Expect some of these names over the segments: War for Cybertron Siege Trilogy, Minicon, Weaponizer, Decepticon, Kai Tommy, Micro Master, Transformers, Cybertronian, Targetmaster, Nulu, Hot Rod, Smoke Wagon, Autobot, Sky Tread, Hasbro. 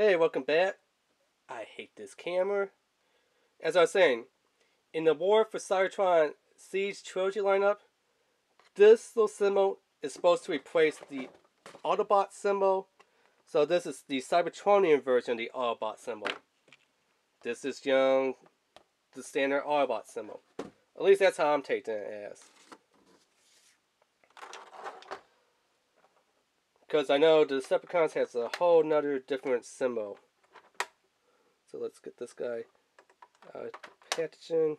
Hey, welcome back. I hate this camera. As I was saying, in the War for Cybertron Siege Trilogy lineup, this little symbol is supposed to replace the Autobot symbol. So this is the Cybertronian version of the Autobot symbol. This is the standard Autobot symbol. At least that's how I'm taking it as. Because I know the Decepticons has a whole nother different symbol. So let's get this guy out of the packaging.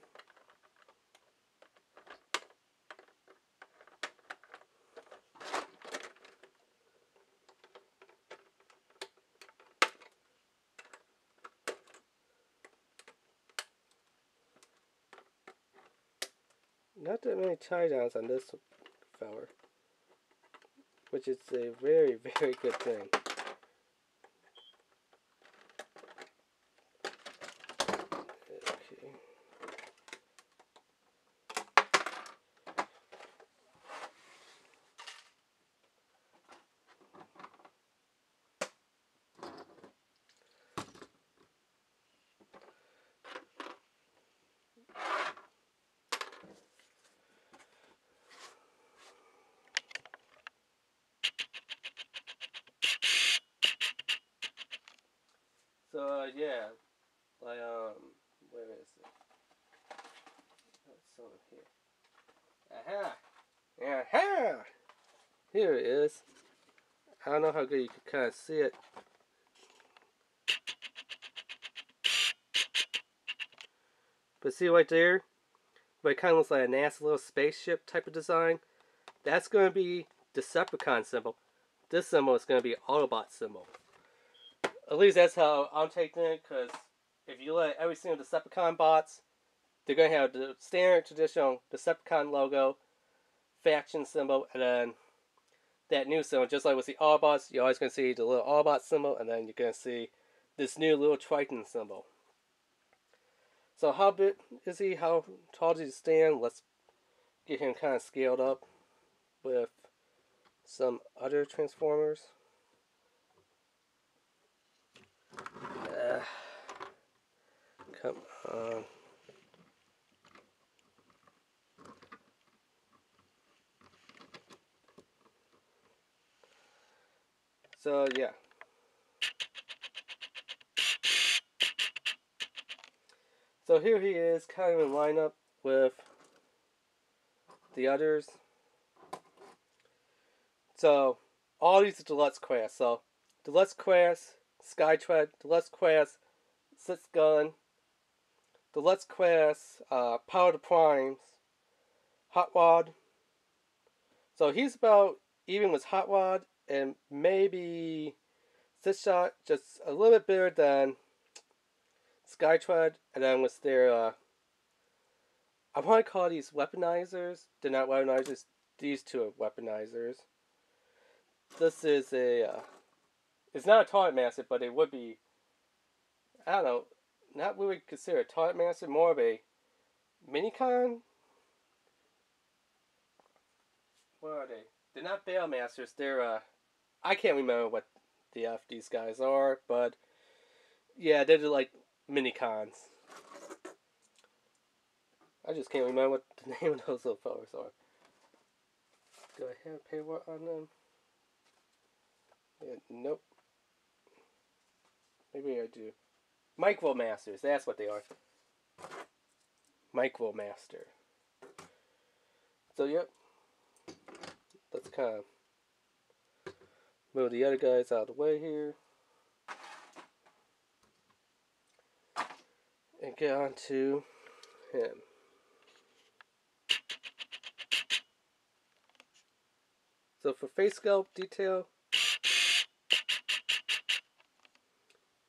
Not that many tie-downs on this fella, which is a very, very good thing. So yeah, like where is it? Oh, it's over here. Aha! Aha! Here it is. I don't know how good you can kind of see it. But see right there? But it kind of looks like a nasty little spaceship type of design. That's going to be Decepticon symbol. This symbol is going to be Autobot symbol. At least that's how I'm taking it, because if you look at every single Decepticon bots, they're going to have the standard traditional Decepticon logo, faction symbol, and then that new symbol. Just like with the Autobots, you're always going to see the little Autobot symbol, and then you're going to see this new little Triton symbol. So how big is he? How tall does he stand? Let's get him kind of scaled up with some other Transformers. Come on. So yeah. So here he is, kind of in lineup with the others. So all these are deluxe class. So deluxe class, Sky Tread, deluxe class, 6 gun. Deluxe class, Power to Primes, Hot Rod. So he's about even with Hot Rod and maybe 6 Shot, just a little bit bigger than Sky Tread. And then with their, I want to call these Weaponizers. They're not Weaponizers, these two are Weaponizers. This is a, it's not a Targetmaster, but it would be, I don't know, not what we would consider a Targetmaster, more of a Minicon? What are they? They're not Bailmasters, they're, I can't remember what the F these guys are, but, yeah, they're like Minicons. I just can't remember what the name of those little fellas are. Do I have paywall on them? Yeah, nope. Maybe I do. Micro Masters, that's what they are. Micro Master. So, yep. Let's kind of move the other guys out of the way here. And get on to him. So, for face sculpt detail,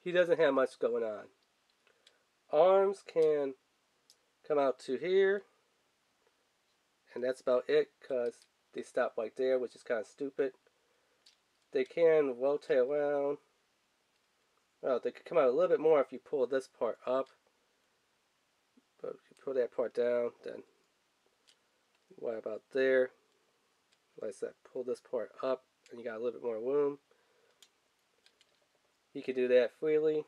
he doesn't have much going on. Arms can come out to here. And that's about it, because they stop right there, which is kind of stupid. They can rotate around. Well, they could come out a little bit more if you pull this part up. But if you pull that part down, then right about there. Like I said, pull this part up, and you got a little bit more room. He can do that freely.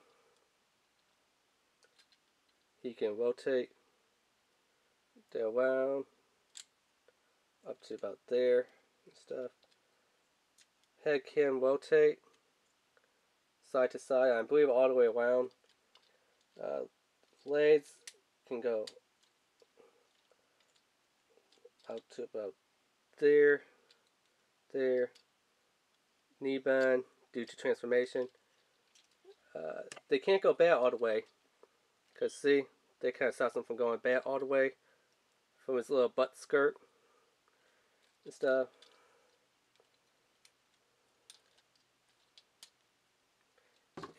He can rotate that around up to about there and stuff. Head can rotate side to side, I believe all the way around. Legs can go out to about there, there. Knee bind due to transformation. They can't go bad all the way, because see, they kind of stops him from going bad all the way from his little butt skirt and stuff.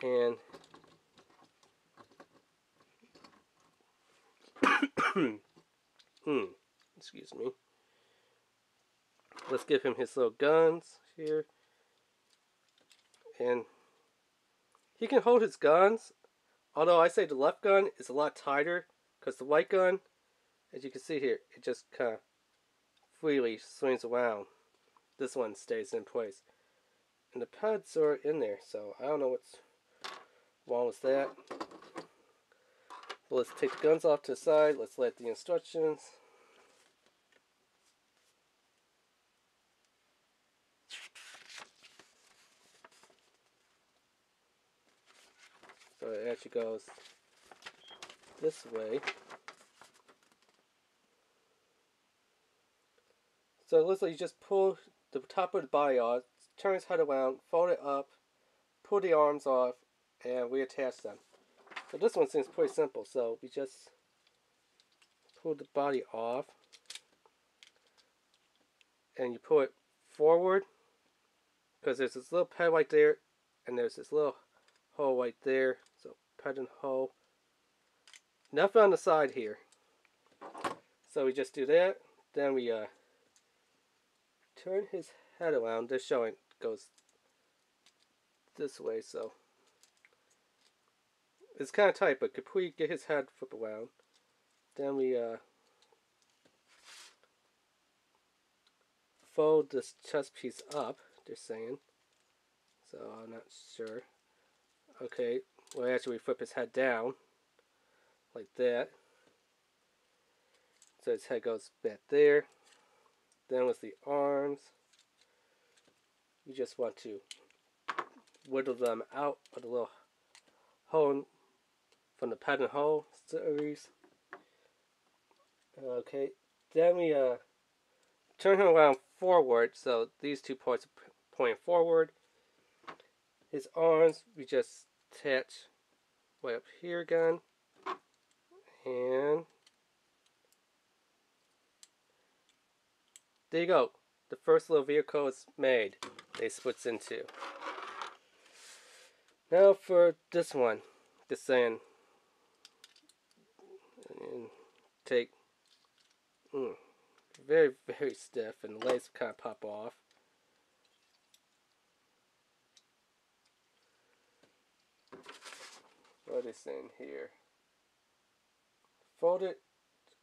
And excuse me. Let's give him his little guns here. And he can hold his guns. Although I say the left gun is a lot tighter, because the right gun, as you can see here, it just kind of freely swings around. This one stays in place. And the pads are in there, so I don't know what's wrong with that. But let's take the guns off to the side. Let's let the instructions. So it actually goes this way. So it looks like you just pull the top of the body off, turn his head around, fold it up, pull the arms off, and reattach them. So this one seems pretty simple. So we just pull the body off, and you pull it forward, because there's this little pad right there, and there's this little hole right there. So pad and hole. Nothing on the side here. So we just do that. Then we turn his head around. They're showing it goes this way. So it's kind of tight, but could we get his head flip around? Then we fold this chest piece up. They're saying. So I'm not sure. Okay, well actually we flip his head down like that, so his head goes back there. Then with the arms, you just want to whittle them out of the little hole from the pad and hole series. Okay, then we turn him around forward, so these two parts point forward. His arms, we just attach way up here again, and there you go. The first little vehicle is made. They splits into. Now for this one, the sand. And take very, very stiff, and the legs kind of pop off. What is in here? Fold it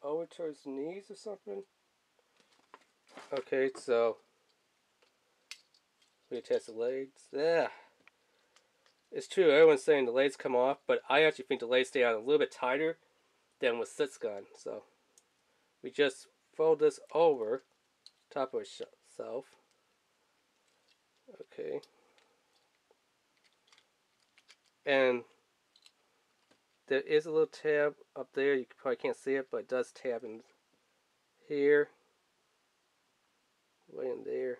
over to his knees or something? Okay, so we attach the legs. Yeah. It's true, everyone's saying the legs come off, but I actually think the legs stay on a little bit tighter than with Sit's gun. So we just fold this over top of itself. Okay. And there is a little tab up there. You probably can't see it, but it does tab in here, way in there.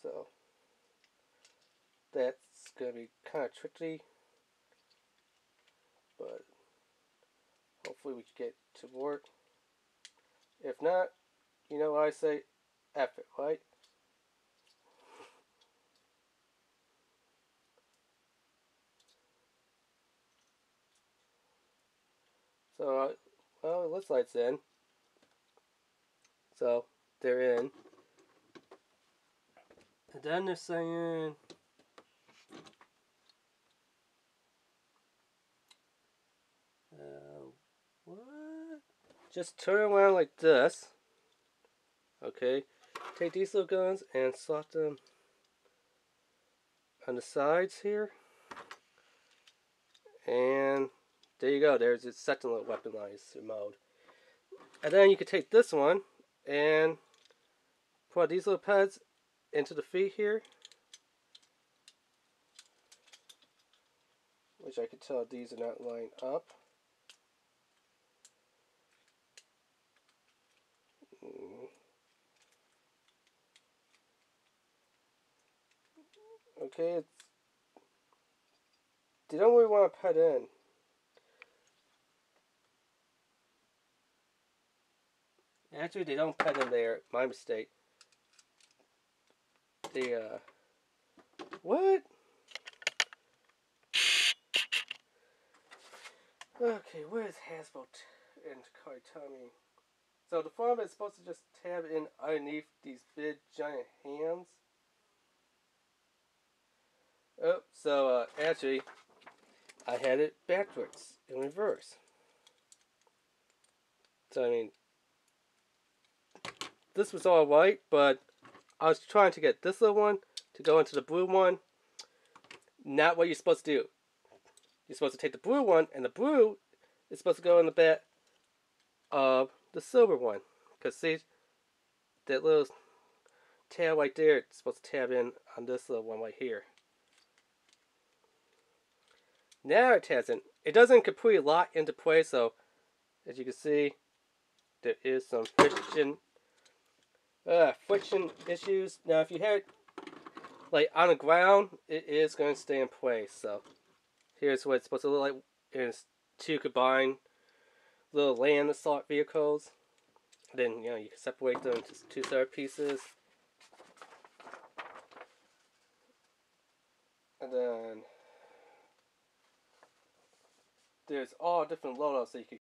So that's gonna be kind of tricky, but hopefully we can get to work. If not, you know what I say, F it, right? So, well, it looks like it's in. So, they're in. And then they're saying... what? Just turn around like this. Okay. Take these little guns and slot them on the sides here. And there you go, there's its second little weaponized mode. And then you can take this one and put these little pads into the feet here. Which I can tell these are not lined up. Okay, it's, they don't really want to put in. Actually, they don't put in there. My mistake. They, what? Okay, where is Hasbro and Kai Tommy? So the form is supposed to just tab in underneath these big giant hands. Oh, so actually, I had it backwards in reverse. So I mean, this was all right, but I was trying to get this little one to go into the blue one. Not what you're supposed to do. You're supposed to take the blue one, and the blue is supposed to go in the back of the silver one. Because see, that little tab right there, it's supposed to tab in on this little one right here. Now it hasn't. It doesn't completely lock into place, so as you can see, there is some friction issues. Now if you have it like on the ground, it is going to stay in place. So here's what it's supposed to look like. It's two combined little land assault vehicles. And then, you know, you can separate them into two separate pieces. And then there's all different loadouts that you can